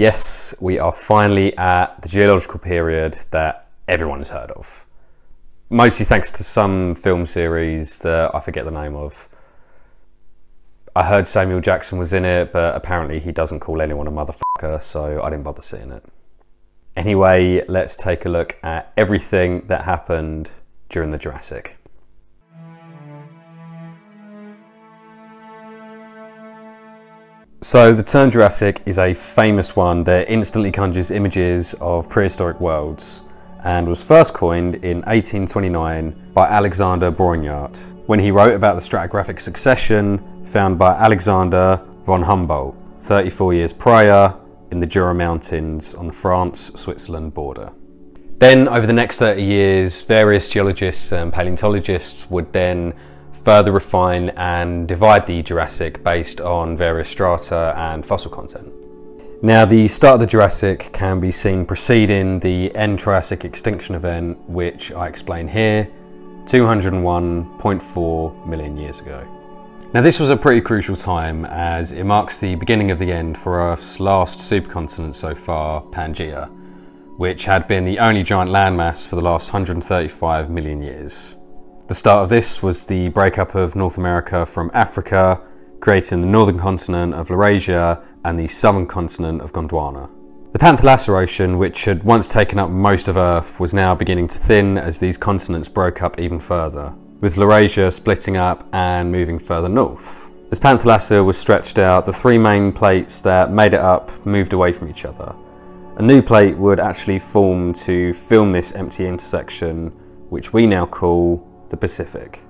Yes, we are finally at the geological period that everyone has heard of. Mostly thanks to some film series that I forget the name of. I heard Samuel Jackson was in it, but apparently he doesn't call anyone a motherfucker, so I didn't bother seeing it. Anyway, let's take a look at everything that happened during the Jurassic. So the term Jurassic is a famous one that instantly conjures images of prehistoric worlds and was first coined in 1829 by Alexander Brongniart when he wrote about the stratigraphic succession found by Alexander von Humboldt 34 years prior in the Jura Mountains on the France-Switzerland border. Then over the next 30 years, various geologists and paleontologists would then further refine and divide the Jurassic based on various strata and fossil content. Now, the start of the Jurassic can be seen preceding the end Triassic extinction event, which I explain here, 201.4 million years ago. Now, this was a pretty crucial time as it marks the beginning of the end for Earth's last supercontinent so far, Pangaea, which had been the only giant landmass for the last 135 million years. The start of this was the breakup of North America from Africa, creating the northern continent of Laurasia and the southern continent of Gondwana. The Panthalassa Ocean, which had once taken up most of Earth, was now beginning to thin as these continents broke up even further, with Laurasia splitting up and moving further north. As Panthalassa was stretched out, the three main plates that made it up moved away from each other. A new plate would actually form to film this empty intersection, which we now call the Pacific,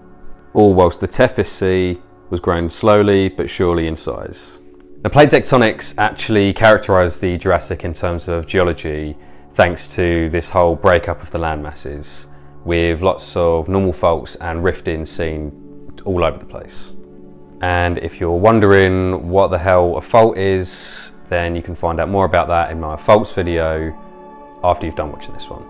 all whilst the Tethys Sea was growing slowly but surely in size. The plate tectonics actually characterised the Jurassic in terms of geology thanks to this whole breakup of the land masses, with lots of normal faults and rifting seen all over the place. And if you're wondering what the hell a fault is, then you can find out more about that in my faults video after you've done watching this one.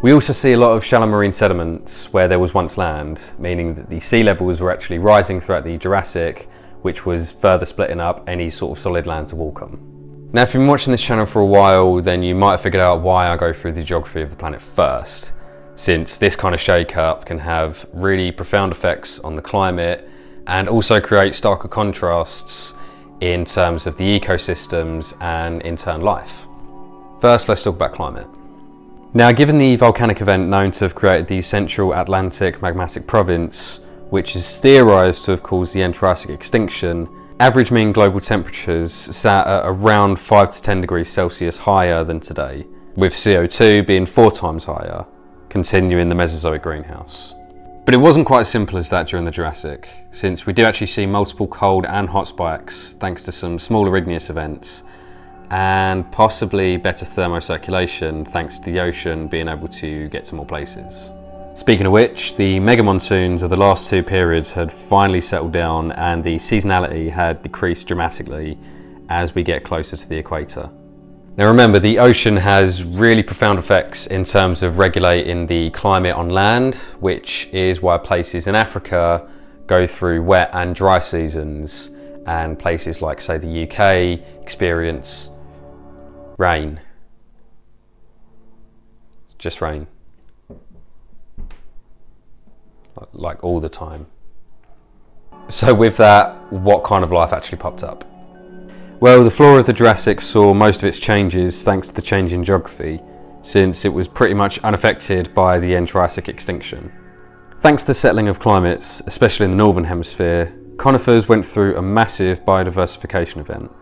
We also see a lot of shallow marine sediments where there was once land, meaning that the sea levels were actually rising throughout the Jurassic, which was further splitting up any sort of solid land to walk on. Now, if you've been watching this channel for a while, then you might have figured out why I go through the geography of the planet first, since this kind of shake-up can have really profound effects on the climate and also create starker contrasts in terms of the ecosystems and in turn life. First, let's talk about climate. Now, given the volcanic event known to have created the Central Atlantic Magmatic Province, which is theorised to have caused the end Triassic extinction, average mean global temperatures sat at around 5 to 10 degrees Celsius higher than today, with CO2 being 4 times higher, continuing the Mesozoic Greenhouse. But it wasn't quite as simple as that during the Jurassic, since we do actually see multiple cold and hot spikes thanks to some smaller igneous events, and possibly better thermocirculation thanks to the ocean being able to get to more places. Speaking of which, the mega monsoons of the last two periods had finally settled down and the seasonality had decreased dramatically as we get closer to the equator. Now remember, the ocean has really profound effects in terms of regulating the climate on land, which is why places in Africa go through wet and dry seasons, and places like, say, the UK experience rain. It's just rain. Like all the time. So with that, what kind of life actually popped up? Well, the flora of the Jurassic saw most of its changes thanks to the change in geography, since it was pretty much unaffected by the end Triassic extinction. Thanks to the settling of climates, especially in the Northern Hemisphere, conifers went through a massive biodiversification event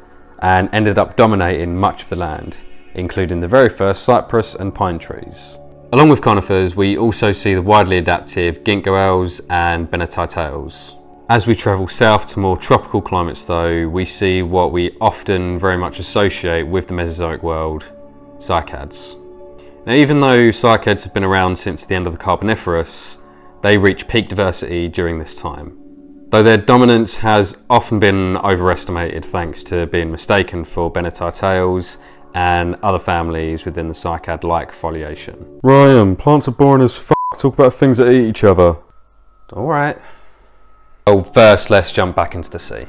and ended up dominating much of the land, including the very first cypress and pine trees. Along with conifers, we also see the widely adaptive Ginkgo elms and Bennettitales. As we travel south to more tropical climates though, we see what we often very much associate with the Mesozoic world, cycads. Now, even though cycads have been around since the end of the Carboniferous, they reached peak diversity during this time. Though their dominance has often been overestimated thanks to being mistaken for Bennettitales and other families within the cycad-like foliation. Ryan, plants are boring as f***, talk about things that eat each other. Alright. Well, first let's jump back into the sea.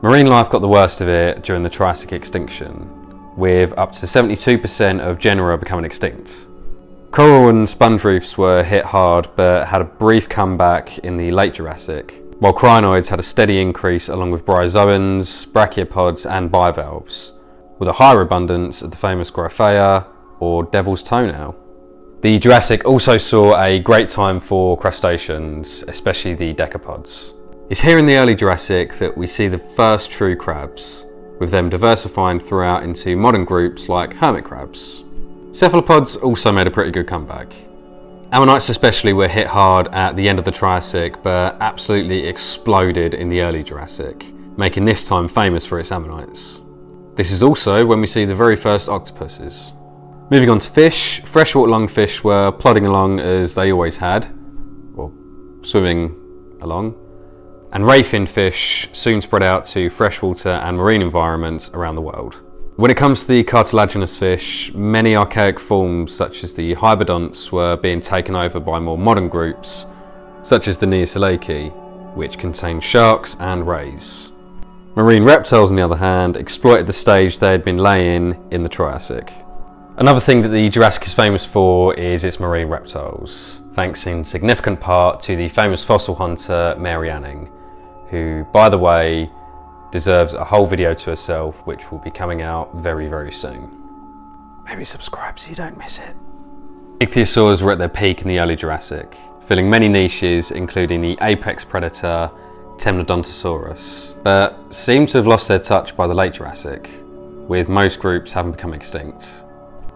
Marine life got the worst of it during the Triassic extinction, with up to 72% of genera becoming extinct. Coral and sponge reefs were hit hard but had a brief comeback in the late Jurassic, while crinoids had a steady increase along with bryozoans, brachiopods and bivalves, with a higher abundance of the famous Gryphaea or devil's toenail. The Jurassic also saw a great time for crustaceans, especially the decapods. It's here in the early Jurassic that we see the first true crabs, with them diversifying throughout into modern groups like hermit crabs. Cephalopods also made a pretty good comeback. Ammonites especially were hit hard at the end of the Triassic but absolutely exploded in the early Jurassic, making this time famous for its ammonites. This is also when we see the very first octopuses. Moving on to fish, freshwater lungfish were plodding along as they always had, or swimming along, and ray-finned fish soon spread out to freshwater and marine environments around the world. When it comes to the cartilaginous fish, many archaic forms such as the hybridonts were being taken over by more modern groups such as the Neoselaici, which contained sharks and rays. Marine reptiles on the other hand exploited the stage they had been laying in the Triassic. Another thing that the Jurassic is famous for is its marine reptiles, thanks in significant part to the famous fossil hunter Mary Anning, who by the way deserves a whole video to herself, which will be coming out very soon. Maybe subscribe so you don't miss it. Ichthyosaurs were at their peak in the early Jurassic, filling many niches including the apex predator Temnodontosaurus, but seem to have lost their touch by the late Jurassic, with most groups having become extinct.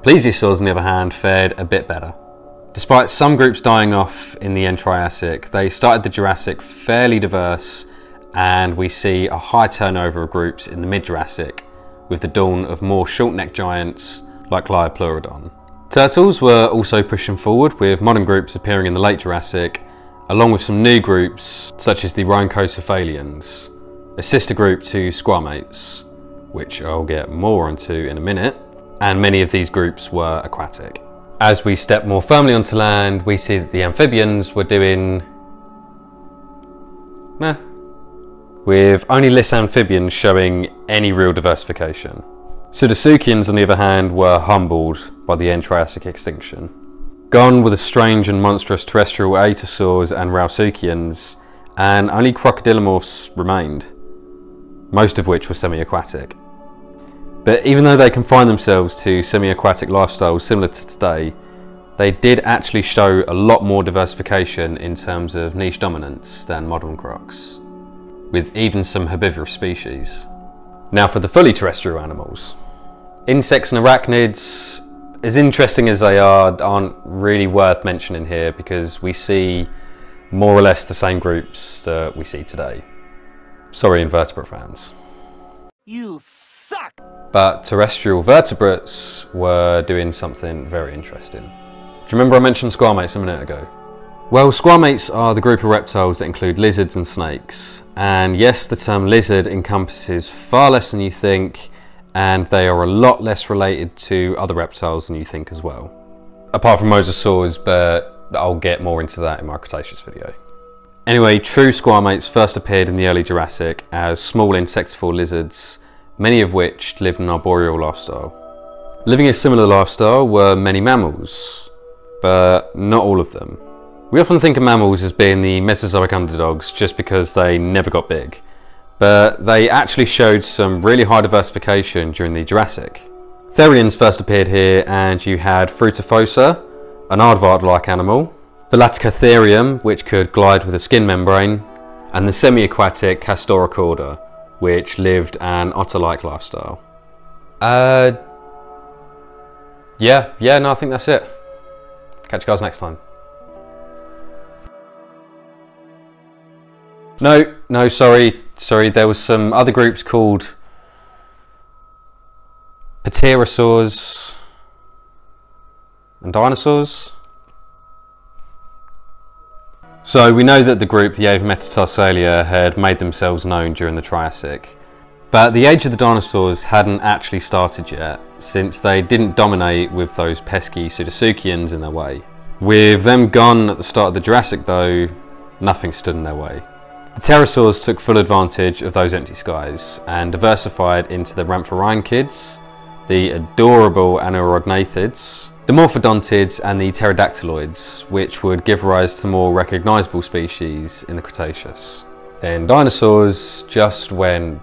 Plesiosaurs on the other hand fared a bit better. Despite some groups dying off in the end Triassic, they started the Jurassic fairly diverse, and we see a high turnover of groups in the mid-Jurassic with the dawn of more short-necked giants like Liopleurodon. Turtles were also pushing forward, with modern groups appearing in the late Jurassic along with some new groups such as the Rhynchocephalians, a sister group to Squamates, which I'll get more onto in a minute, and many of these groups were aquatic. As we step more firmly onto land, we see that the amphibians were doing meh, with only Lissamphibians showing any real diversification. Pseudosuchians on the other hand were humbled by the end Triassic extinction. Gone were the strange and monstrous terrestrial Aetosaurs and Rauisuchians, and only Crocodilomorphs remained, most of which were semi-aquatic. But even though they confined themselves to semi-aquatic lifestyles similar to today, they did actually show a lot more diversification in terms of niche dominance than modern crocs, with even some herbivorous species. Now for the fully terrestrial animals. Insects and arachnids, as interesting as they are, aren't really worth mentioning here because we see more or less the same groups that we see today. Sorry, invertebrate fans. You suck! But terrestrial vertebrates were doing something very interesting. Do you remember I mentioned squamates a minute ago? Well, squamates are the group of reptiles that include lizards and snakes, and yes, the term lizard encompasses far less than you think, and they are a lot less related to other reptiles than you think as well. Apart from mosasaurs, but I'll get more into that in my Cretaceous video. Anyway, true squamates first appeared in the early Jurassic as small insectivore lizards, many of which lived an arboreal lifestyle. Living a similar lifestyle were many mammals, but not all of them. We often think of mammals as being the Mesozoic underdogs just because they never got big, but they actually showed some really high diversification during the Jurassic. Therians first appeared here, and you had Frutifossa, an aardvark-like animal, Velaticotherium, which could glide with a skin membrane, and the semi-aquatic Castoricorda, which lived an otter-like lifestyle. No, I think that's it. Catch you guys next time. No, sorry, there was some other groups called pterosaurs and dinosaurs. So we know that the group, the Avemetatarsalia, had made themselves known during the Triassic, but the age of the dinosaurs hadn't actually started yet, since they didn't dominate with those pesky Pseudosuchians in their way. With them gone at the start of the Jurassic though, nothing stood in their way. The pterosaurs took full advantage of those empty skies and diversified into the Rhamphorhynchids, the adorable Anorognathids, the Morphodontids and the Pterodactyloids, which would give rise to more recognisable species in the Cretaceous. Then dinosaurs just went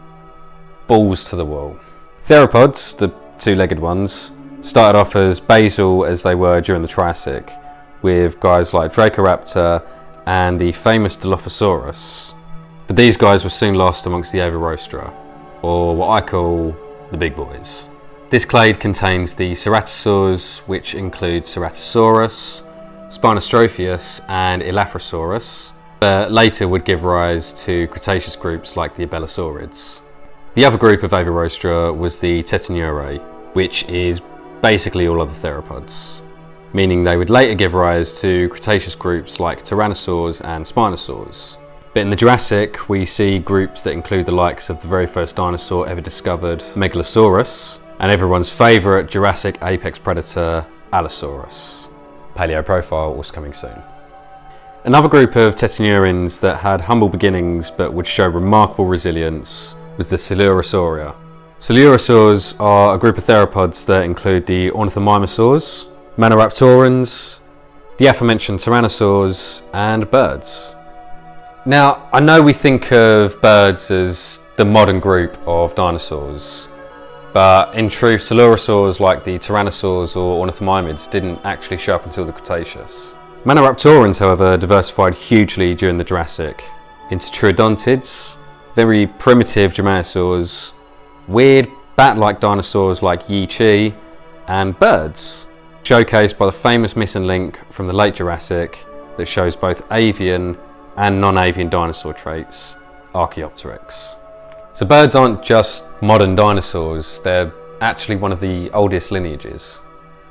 balls to the wall. Theropods, the two-legged ones, started off as basal as they were during the Triassic, with guys like Dracoraptor and the famous Dilophosaurus. But these guys were soon lost amongst the Averostra, or what I call the big boys. This clade contains the ceratosaurs, which include Ceratosaurus, Spinostropheus and Elafrosaurus, but later would give rise to Cretaceous groups like the Abelisaurids. The other group of Averostra was the Tetinurai, which is basically all other theropods, meaning they would later give rise to Cretaceous groups like Tyrannosaurs and Spinosaurs. But in the Jurassic, we see groups that include the likes of the very first dinosaur ever discovered, Megalosaurus, and everyone's favourite Jurassic apex predator, Allosaurus. Paleo profile was coming soon. Another group of Tetanurans that had humble beginnings but would show remarkable resilience was the Coelurosauria. Coelurosaurs are a group of theropods that include the Ornithomimosaurs, Manoraptorans, the aforementioned Tyrannosaurs, and birds. Now, I know we think of birds as the modern group of dinosaurs, but in truth, coelurosaurs like the Tyrannosaurs or Ornithomimids didn't actually show up until the Cretaceous. Manoraptorans, however, diversified hugely during the Jurassic into Troodontids, very primitive dromaeosaurs, weird bat-like dinosaurs like Yi-Chi, and birds, showcased by the famous missing link from the late Jurassic that shows both avian and non-avian dinosaur traits, Archaeopteryx. So birds aren't just modern dinosaurs, they're actually one of the oldest lineages.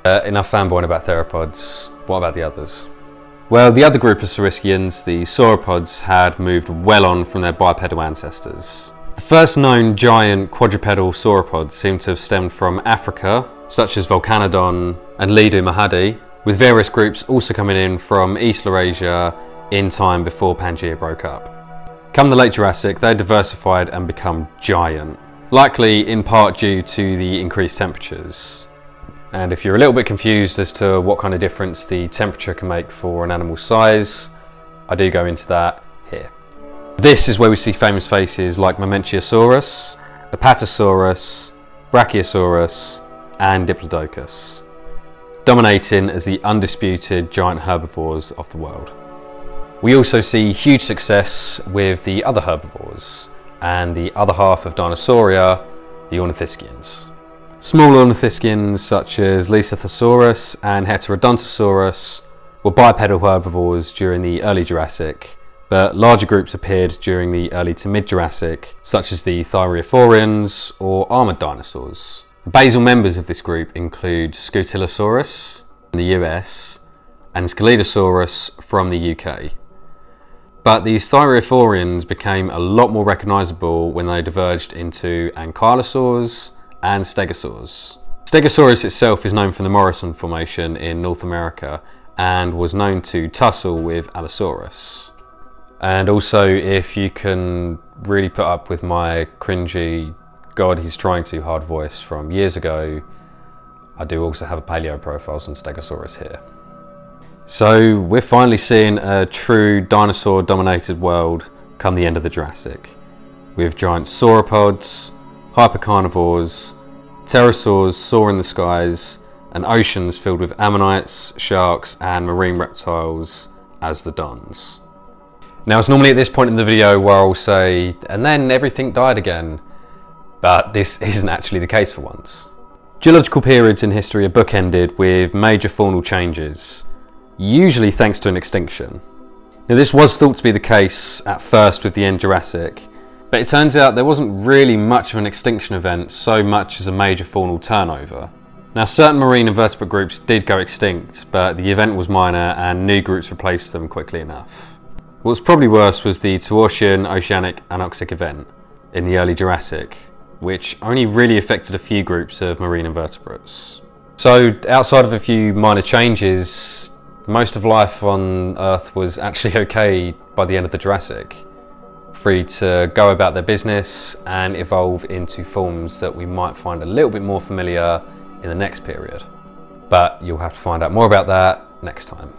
Enough fanboying about theropods, what about the others? Well, the other group of saurischians, the sauropods, had moved well on from their bipedal ancestors. The first known giant quadrupedal sauropods seem to have stemmed from Africa, such as Volcanodon and Lidu Mahadi, with various groups also coming in from East Laurasia in time before Pangaea broke up. Come the late Jurassic, they diversified and become giant, likely in part due to the increased temperatures. And if you're a little bit confused as to what kind of difference the temperature can make for an animal's size, I do go into that here. This is where we see famous faces like Momentiosaurus, Apatosaurus, Brachiosaurus, and Diplodocus, dominating as the undisputed giant herbivores of the world. We also see huge success with the other herbivores and the other half of Dinosauria, the Ornithischians. Small Ornithischians such as Lysothosaurus and Heterodontosaurus were bipedal herbivores during the early Jurassic, but larger groups appeared during the early to mid-Jurassic, such as the Thyreophorians or armoured dinosaurs. The basal members of this group include Scutellosaurus in the US and Scelidosaurus from the UK. But these Thyreophorians became a lot more recognisable when they diverged into ankylosaurs and stegosaurs. Stegosaurus itself is known from the Morrison Formation in North America and was known to tussle with Allosaurus. And also, if you can really put up with my cringy "God, he's trying too hard" voice from years ago, I do also have a paleo profile on Stegosaurus here. So we're finally seeing a true dinosaur-dominated world come the end of the Jurassic, with giant sauropods, hypercarnivores, pterosaurs soaring the skies, and oceans filled with ammonites, sharks, and marine reptiles as the dons. Now, it's normally at this point in the video where I'll say, and then everything died again, but this isn't actually the case for once. Geological periods in history are bookended with major faunal changes, usually thanks to an extinction. Now, this was thought to be the case at first with the end Jurassic, but it turns out there wasn't really much of an extinction event so much as a major faunal turnover. Now, certain marine invertebrate groups did go extinct, but the event was minor and new groups replaced them quickly enough. What was probably worse was the Tuossian oceanic anoxic event in the early Jurassic, which only really affected a few groups of marine invertebrates. So outside of a few minor changes, most of life on Earth was actually okay by the end of the Jurassic. free to go about their business and evolve into forms that we might find a little bit more familiar in the next period. But you'll have to find out more about that next time.